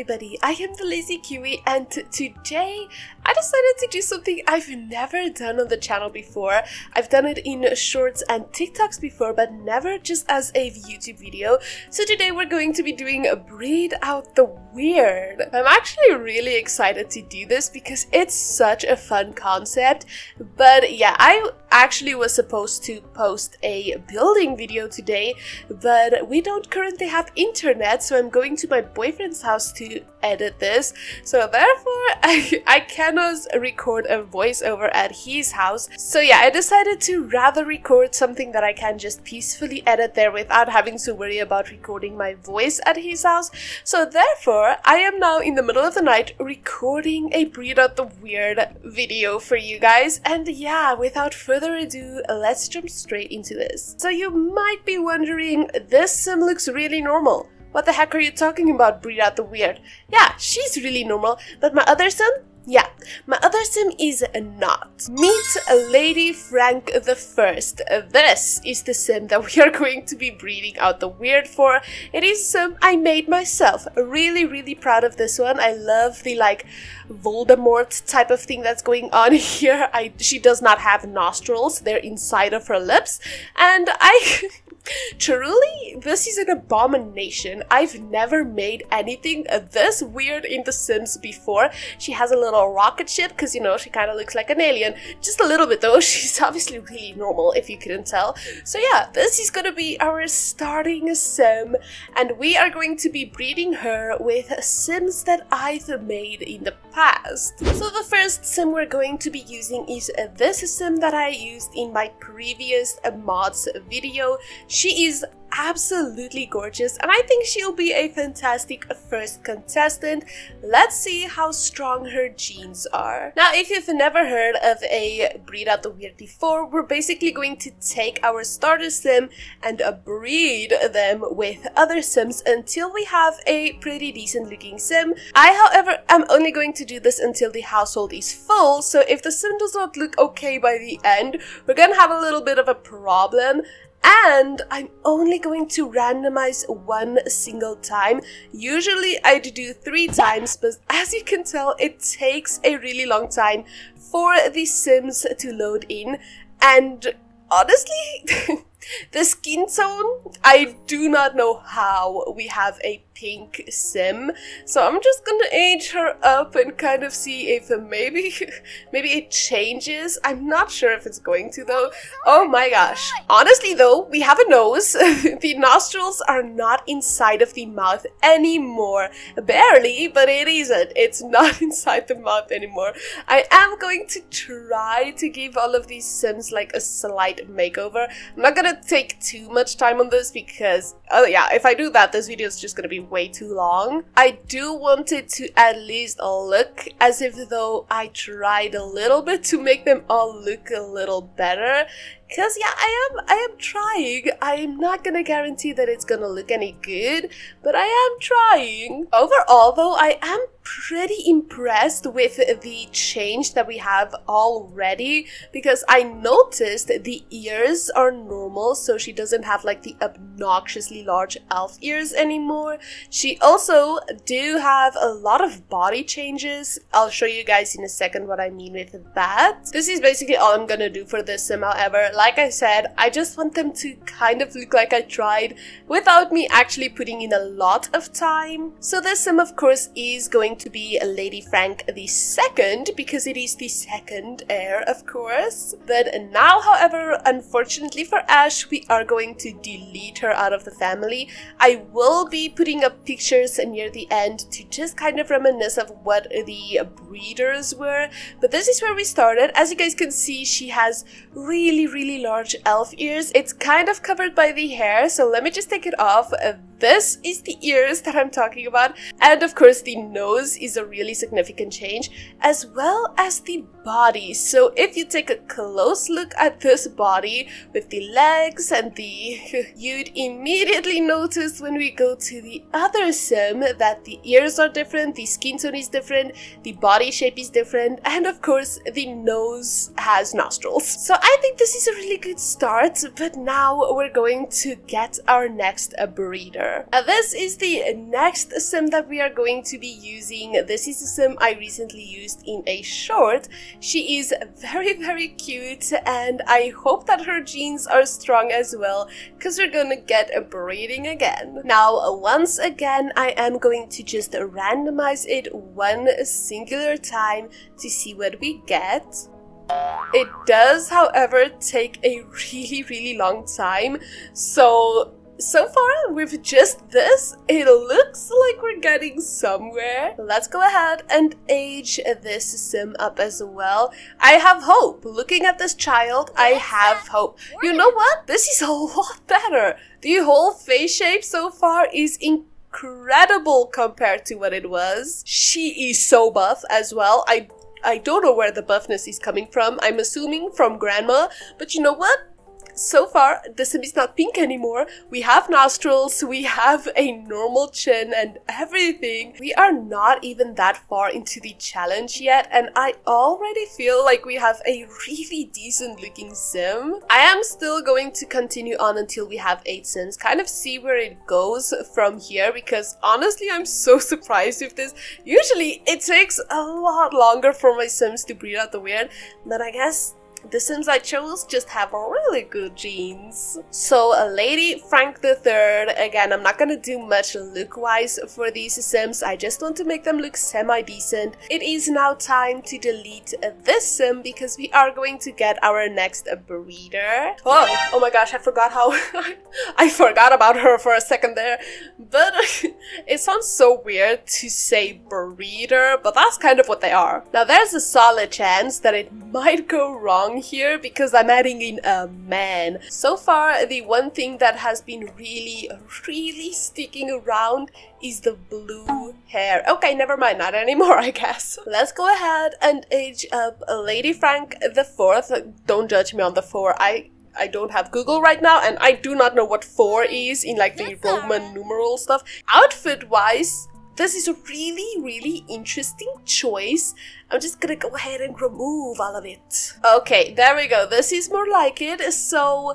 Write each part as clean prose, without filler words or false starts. everybody, I am the Lazy Kiwi, and today I decided to do something I've never done on the channel before. I've done it in shorts and TikToks before, but never just as a YouTube video. So today we're going to be doing Breed Out the Weird. I'm actually really excited to do this because it's such a fun concept. But yeah, I actually was supposed to post a building video today, but we don't currently have internet, so I'm going to my boyfriend's house to edit this, so therefore I cannot record a voiceover at his house. So yeah, I decided to rather record something that I can just peacefully edit there without having to worry about recording my voice at his house. So therefore I am now in the middle of the night recording a Breed Out the Weird video for you guys. And yeah, without further ado, let's jump straight into this. So you might be wondering, this sim looks really normal. What the heck are you talking about, Breed Out the Weird? Yeah, she's really normal, but my other sim? Yeah, my other sim is not. Meet Lady Frank the First. This is the sim that we are going to be breeding out the weird for. It is a sim I made myself. Really, really proud of this one. I love the like Voldemort type of thing that's going on here. She does not have nostrils. They're inside of her lips. And I... Truly, this is an abomination. I've never made anything this weird in The Sims before. She has a little rocket ship because, you know, she kind of looks like an alien. Just a little bit though. She's obviously really normal if you couldn't tell. So yeah, this is gonna be our starting sim, and we are going to be breeding her with sims that I've made in the past. So the first sim we're going to be using is this sim that I used in my previous mods video. She is absolutely gorgeous, and I think she'll be a fantastic first contestant. Let's see how strong her genes are. Now, if you've never heard of a Breed Out the Weird before, we're basically going to take our starter sim and breed them with other sims until we have a pretty decent looking sim. I, however, am only going to do this until the household is full, so if the sim does not look okay by the end, we're gonna have a little bit of a problem. And I'm only going to randomize one single time. Usually I do 3 times, but as you can tell, it takes a really long time for the sims to load in. And honestly, the skin tone, I do not know how we have a pink sim, so I'm just gonna age her up and kind of see if maybe it changes. I'm not sure if it's going to though. Oh my gosh. Honestly though, we have a nose. The nostrils are not inside of the mouth anymore. Barely, but it isn't. It's not inside the mouth anymore. I am going to try to give all of these sims like a slight makeover. I'm not gonna take too much time on this because, oh yeah, if I do that, this video is just gonna be way too long. I do want it to at least look as if though I tried a little bit to make them all look a little better. Cause yeah, I am trying. I'm not gonna guarantee that it's gonna look any good, but I am trying. Overall though, I am pretty impressed with the change that we have already, because I noticed the ears are normal, so she doesn't have like the obnoxiously large elf ears anymore. She also do have a lot of body changes. I'll show you guys in a second what I mean with that. This is basically all I'm gonna do for this sim. However, like I said, I just want them to kind of look like I tried without me actually putting in a lot of time. So this sim of course is going to be Lady Frank the Second, because it is the second heir of course. But now however, unfortunately for Ash, we are going to delete her out of the family. I will be putting up pictures near the end to just kind of reminisce of what the breeders were, but this is where we started. As you guys can see, she has really large elf ears. It's kind of covered by the hair, so let me just take it off. This is the ears that I'm talking about, and of course the nose is a really significant change, as well as the body. So if you take a close look at this body with the legs and the you'd immediately notice when we go to the other sim that the ears are different, the skin tone is different, the body shape is different, and of course the nose has nostrils. So I think this is a really good start, but now we're going to get our next breeder. However, this is the next sim that we are going to be using. This is a sim I recently used in a short. She is very, very cute, and I hope that her genes are strong as well, because we're gonna get a breeding again. Now, once again, I am going to just randomize it one singular time to see what we get. It does, however, take a really, really long time, so far with just this, it looks like we're getting somewhere. Let's go ahead and age this sim up as well. I have hope. Looking at this child, I have hope. You know what? This is a lot better. The whole face shape so far is incredible compared to what it was. She is so buff as well. I don't know where the buffness is coming from. I'm assuming from grandma, but you know what? So far, the sim is not pink anymore. We have nostrils, we have a normal chin and everything. We are not even that far into the challenge yet, and I already feel like we have a really decent looking sim. I am still going to continue on until we have 8 sims, kind of see where it goes from here, because honestly, I'm so surprised with this. Usually, it takes a lot longer for my sims to breed out the weird, but I guess the sims I chose just have really good genes. So Lady Frank the Third, again, I'm not gonna do much look-wise for these sims. I just want to make them look semi-decent. It is now time to delete this sim because we are going to get our next breeder. Oh my gosh, I forgot how... I forgot about her for a second there. But it sounds so weird to say breeder, but that's kind of what they are. Now there's a solid chance that it might go wrong here because I'm adding in a man. So far, the one thing that has been really, really sticking around is the blue hair. Okay, never mind, not anymore, I guess. Let's go ahead and age up Lady Frank the Fourth. Don't judge me on the 4. I don't have Google right now, and I do not know what 4 is in like the Roman numeral stuff. Outfit-wise, this is a really, really interesting choice. I'm just gonna go ahead and remove all of it. Okay, there we go. This is more like it. So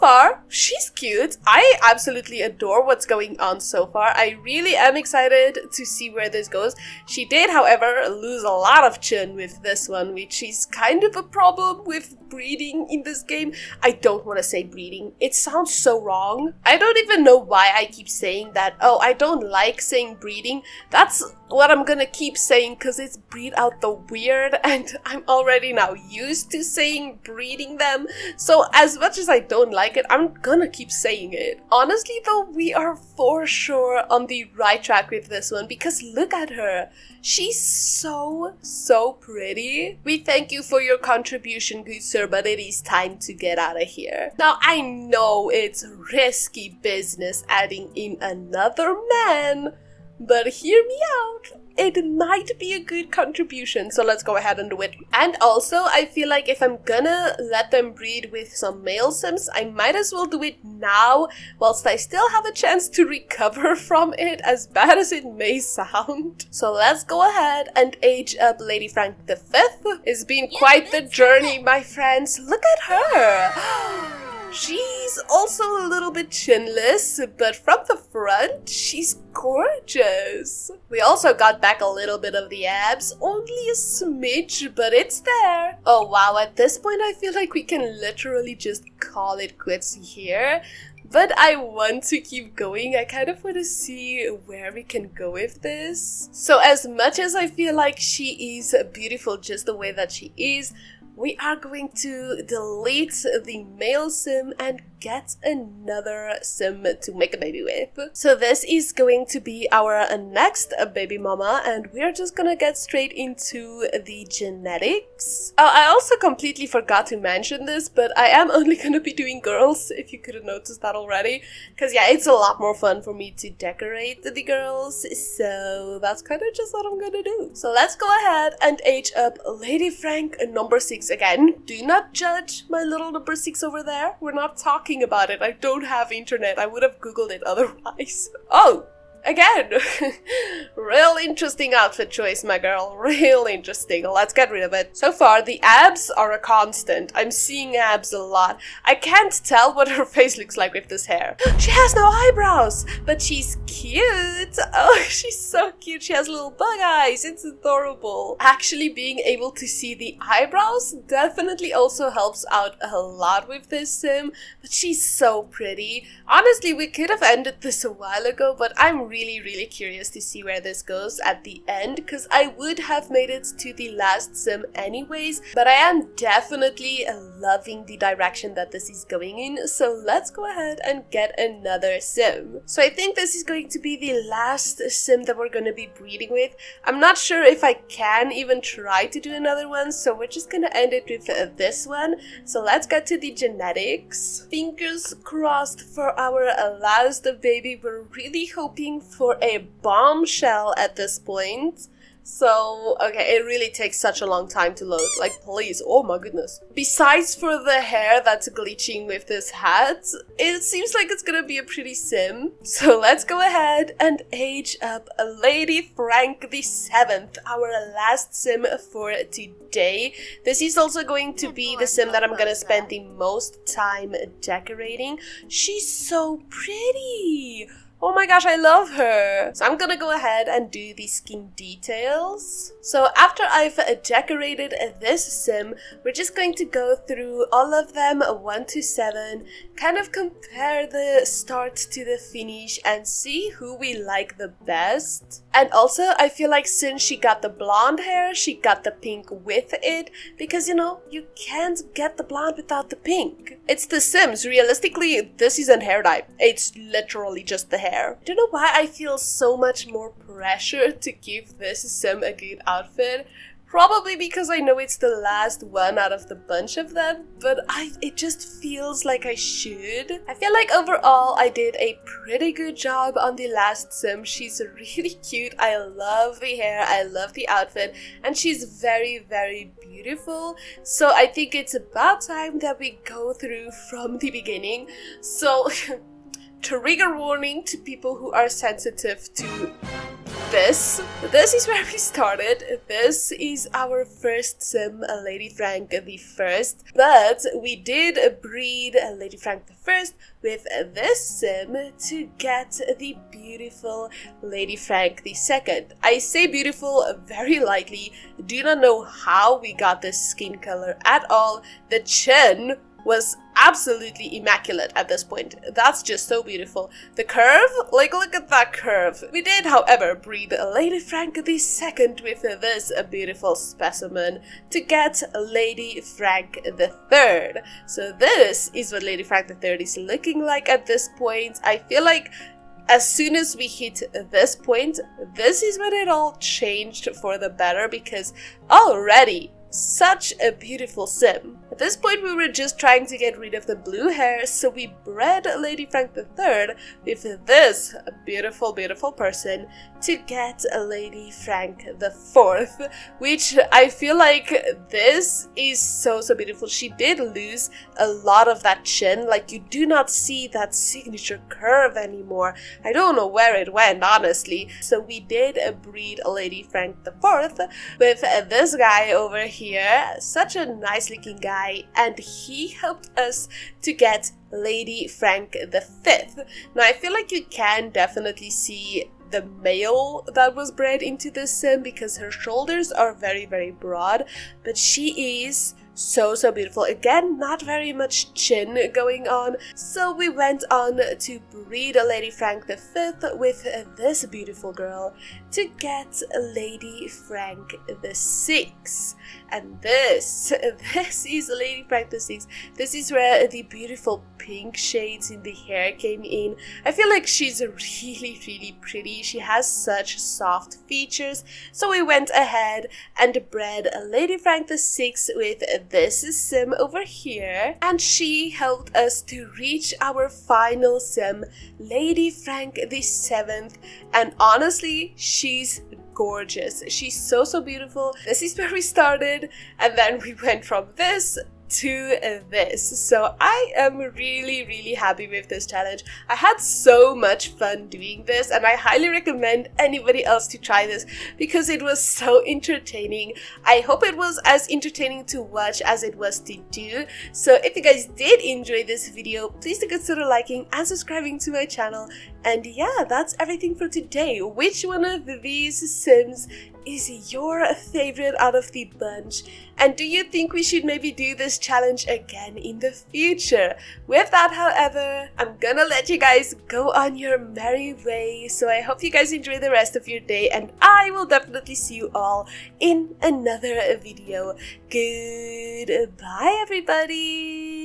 far, she's cute. I absolutely adore what's going on so far. I really am excited to see where this goes. She did, however, lose a lot of chin with this one, which is kind of a problem with breeding in this game. I don't want to say breeding. It sounds so wrong. I don't even know why I keep saying that. Oh, I don't like saying breeding. That's what I'm gonna keep saying because it's Breed Out the Weird, and I'm already now used to saying breeding them, so as much as I don't like it, I'm gonna keep saying it. Honestly though, we are for sure on the right track with this one because look at her. She's so, so pretty. We thank you for your contribution, good sir, but it is time to get out of here. Now I know it's risky business adding in another man, but hear me out, it might be a good contribution, so let's go ahead and do it. And also, I feel like if I'm gonna let them breed with some male sims, I might as well do it now, whilst I still have a chance to recover from it, as bad as it may sound. So let's go ahead and age up Lady Frank the Fifth. It's been quite the journey, my friends. Look at her! She's also a little bit chinless, but from the front, she's gorgeous. We also got back a little bit of the abs, only a smidge, but it's there. Oh wow, at this point I feel like we can literally just call it quits here. But I want to keep going. I kind of want to see where we can go with this. So as much as I feel like she is beautiful just the way that she is, we are going to delete the male sim and get another sim to make a baby with. So this is going to be our next baby mama, and we're just gonna get straight into the genetics. Oh, I also completely forgot to mention this, but I am only gonna be doing girls, if you couldn't notice that already. Because yeah, it's a lot more fun for me to decorate the girls, so that's kind of just what I'm gonna do. So let's go ahead and age up Lady Frank number 6. Again, do not judge my little number 6 over there. We're not talking about it. I don't have internet. I would have Googled it otherwise. Oh, Again, real interesting outfit choice, my girl. Real interesting. Let's get rid of it. So far, the abs are a constant. I'm seeing abs a lot. I can't tell what her face looks like with this hair. She has no eyebrows, but she's cute. Oh, she's so cute. She has little bug eyes. It's adorable. Actually, being able to see the eyebrows definitely also helps out a lot with this sim, but she's so pretty. Honestly, we could have ended this a while ago, but I'm really curious to see where this goes at the end, because I would have made it to the last sim anyways, but I am definitely loving the direction that this is going in, so let's go ahead and get another sim. So I think this is going to be the last sim that we're going to be breeding with. I'm not sure if I can even try to do another one, so we're just going to end it with this one. So let's get to the genetics. Fingers crossed for our last baby. We're really hoping for a bombshell at this point. So, okay, it really takes such a long time to load. Like, please, oh my goodness. Besides for the hair that's glitching with this hat, it seems like it's gonna be a pretty sim. So let's go ahead and age up Lady Frank the Seventh, our last sim for today. This is also going to be the sim that I'm gonna spend the most time decorating. She's so pretty! Oh my gosh, I love her! So I'm gonna go ahead and do the skin details. So after I've decorated this sim, we're just going to go through all of them 1 to 7, kind of compare the start to the finish and see who we like the best. And also, I feel like since she got the blonde hair, she got the pink with it, because, you know, you can't get the blonde without the pink. It's the Sims. Realistically, this isn't hair type. It's literally just the hair. I don't know why I feel so much more pressure to give this sim a good outfit. Probably because I know it's the last one out of the bunch of them, but it just feels like I should. I feel like overall I did a pretty good job on the last sim. She's really cute. I love the hair. I love the outfit. And she's very beautiful. So I think it's about time that we go through from the beginning. So... Trigger warning to people who are sensitive to this. This is where we started. This is our first sim, Lady Frank the First. But we did breed Lady Frank the First with this sim to get the beautiful Lady Frank the Second. I say beautiful very lightly. Do not know how we got this skin color at all. The chin was absolutely immaculate at this point. That's just so beautiful. The curve? Like, look at that curve. We did, however, breed Lady Frank the Second with this beautiful specimen to get Lady Frank the Third. So this is what Lady Frank the Third is looking like at this point. I feel like as soon as we hit this point, this is when it all changed for the better, because already such a beautiful sim. At this point, we were just trying to get rid of the blue hair, so we bred Lady Frank the Third with this beautiful person to get Lady Frank the Fourth, which I feel like this is so beautiful. She did lose a lot of that chin. Like, you do not see that signature curve anymore. I don't know where it went, honestly. So we did breed Lady Frank the Fourth with this guy over here. Such a nice looking guy. And he helped us to get Lady Frank the Fifth. Now, I feel like you can definitely see the male that was bred into this sim because her shoulders are very broad, but she is so beautiful. Again, not very much chin going on, so we went on to breed Lady Frank the Fifth with this beautiful girl to get Lady Frank the Sixth. And this is Lady Frank the Sixth. This is where the beautiful pink shades in the hair came in. I feel like she's really pretty. She has such soft features, so we went ahead and bred Lady Frank the Sixth with this sim over here, and she helped us to reach our final sim, Lady Frank the Seventh. And honestly, she's gorgeous. She's so beautiful. This is where we started, and then we went from this to this. So I am really happy with this challenge. I had so much fun doing this, and I highly recommend anybody else to try this because it was so entertaining. I hope it was as entertaining to watch as it was to do. So if you guys did enjoy this video, please do consider liking and subscribing to my channel. And yeah, that's everything for today. Which one of these Sims is your favorite out of the bunch? And do you think we should maybe do this challenge again in the future? With that, however, I'm gonna let you guys go on your merry way. So I hope you guys enjoy the rest of your day, and I will definitely see you all in another video. Goodbye, everybody.